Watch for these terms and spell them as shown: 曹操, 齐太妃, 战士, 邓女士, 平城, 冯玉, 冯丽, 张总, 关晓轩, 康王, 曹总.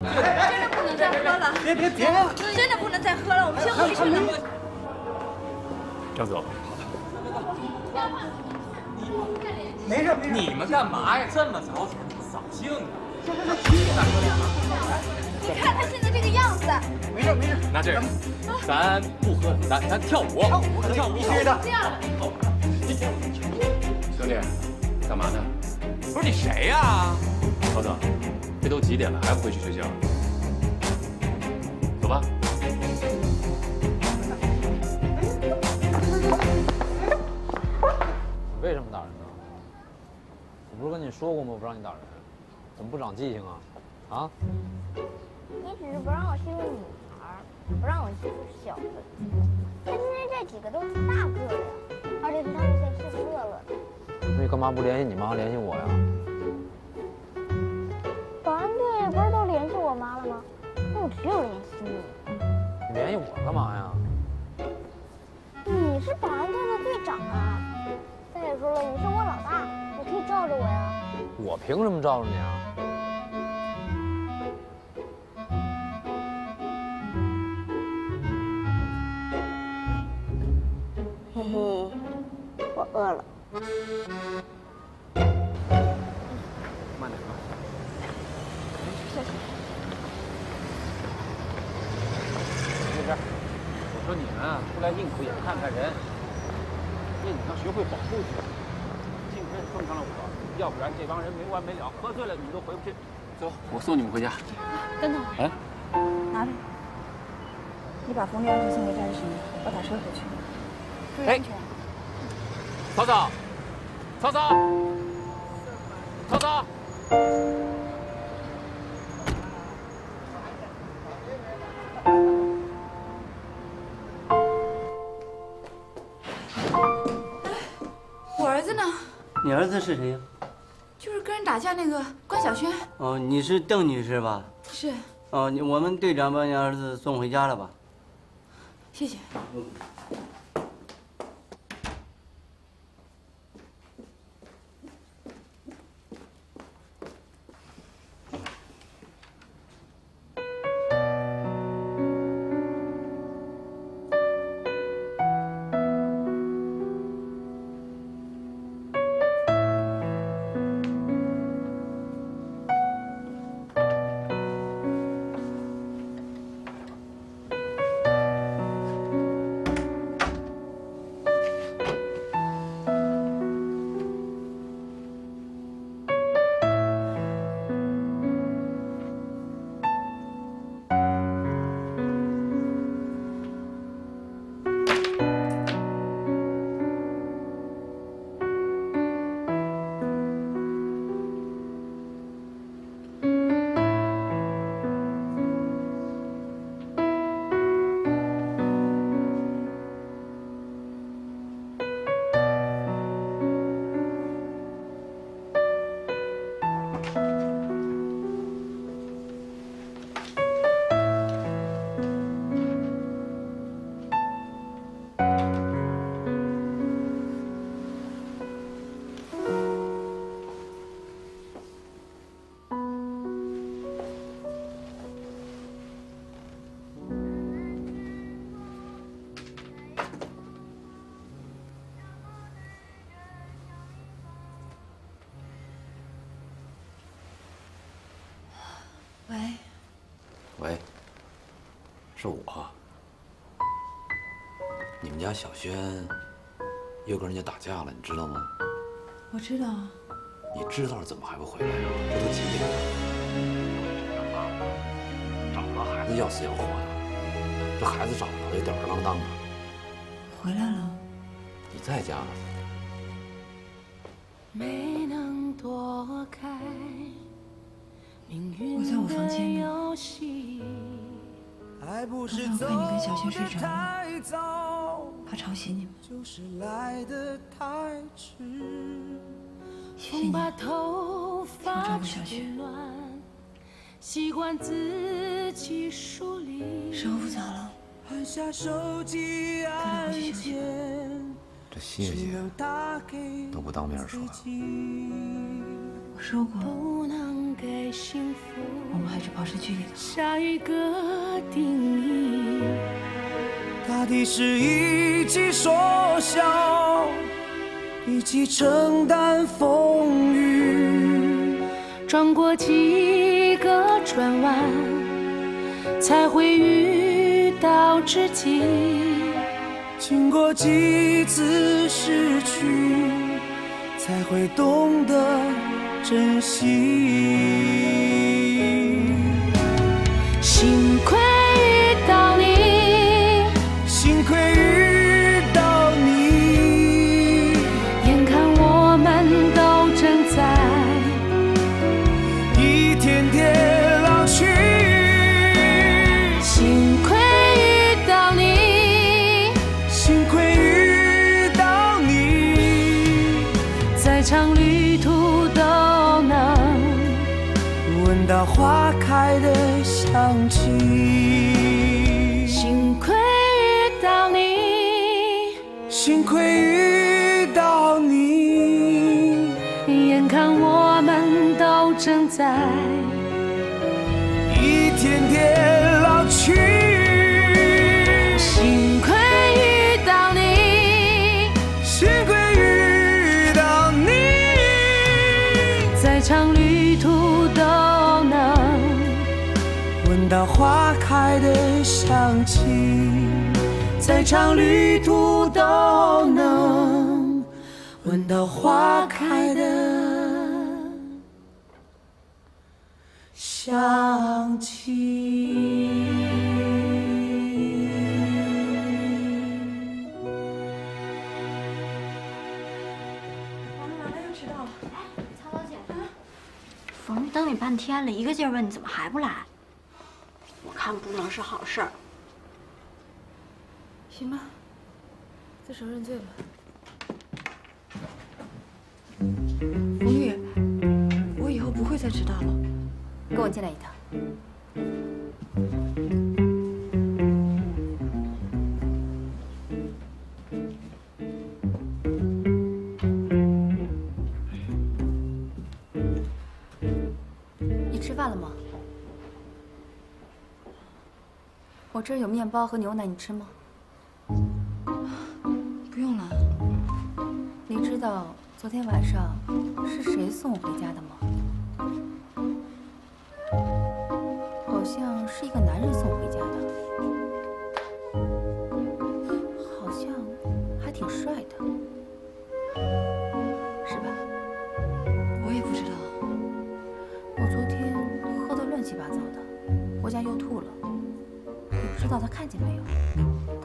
真的不能再喝了！别！真的不能再喝了，我们先回去吧。张总，没事没事。你们干嘛呀？这么扫兴啊！你看他现在这个样子。没事没事，拿这个，咱不喝，咱跳舞，跳舞必须的。兄弟，干嘛呢？不是你谁呀？曹总。 这都几点了，还不回去睡觉？走吧。你为什么打人呢？我不是跟你说过吗？我不让你打人，怎么不长记性啊？啊？你只是不让我欺负女孩，不让我欺负小子。但今天这几个都是大个的，而且他们才是乐乐的。那你干嘛不联系你妈，联系我呀？ 保安队不是都联系我妈了吗？那我只有联系你。你联系我干嘛呀？你是保安队的队长啊！再说了，你是我老大，你可以罩着我呀。我凭什么罩着你啊？嘿嘿，我饿了。慢点啊。 我说你们啊，出来应付也看看人，那你要学会保护自己。幸亏碰上了我，要不然这帮人没完没了，喝醉了你们都回不去。走，我送你们回家。等等，哎，拿着，你把冯丽钥匙送给战士，我打车回去。注意安全。曹操，曹操，曹操。 你儿子是谁呀？就是跟人打架那个关晓轩。哦，你是邓女士吧？是。哦，我们队长把你儿子送回家了吧？谢谢。是我，你们家小轩又跟人家打架了，你知道吗？我知道啊。你知道了怎么还不回来呀？这都几点了？找不着孩子要死要活的，这孩子找不着也吊儿郎当的。回来了。你在家呢。没能躲开命运的游戏。我在我房间呢。 不知道怕你跟小轩睡着了，怕吵醒你们。谢谢你，我照顾小轩。时候不早了，咱俩回去休息吧。这谢谢都不当面说，我说过，我们还是保持距离的。下一个定义，大抵是一起说笑，一起承担风雨，转过几个转弯，才会遇到知己。经过几次失去，才会懂得珍惜。幸亏遇到你，幸亏遇到你，眼看我们都正在一天天老去。幸亏遇到你，幸亏遇到你，再长旅途都能闻到花开的香气。幸亏遇到你，幸亏遇到你，眼看我们都正在一天天老去。幸亏遇到你，幸亏遇到你，再长旅途都能闻到花开的香气，再长旅途都能闻到花开的香气。完了又迟到了。哎，曹小姐，冯玉等你半天了，一个劲儿问你怎么还不来，我看不能是好事儿。行吧，自首认罪吧。冯玉，我以后不会再迟到了。跟我进来一趟。你吃饭了吗？我这儿有面包和牛奶，你吃吗？不用了。你知道昨天晚上是谁送我回家的吗？好像是一个男人送我回家的，好像还挺帅的，是吧？我也不知道。我昨天喝得乱七八糟的，回家又吐了，也不知道他看见没有。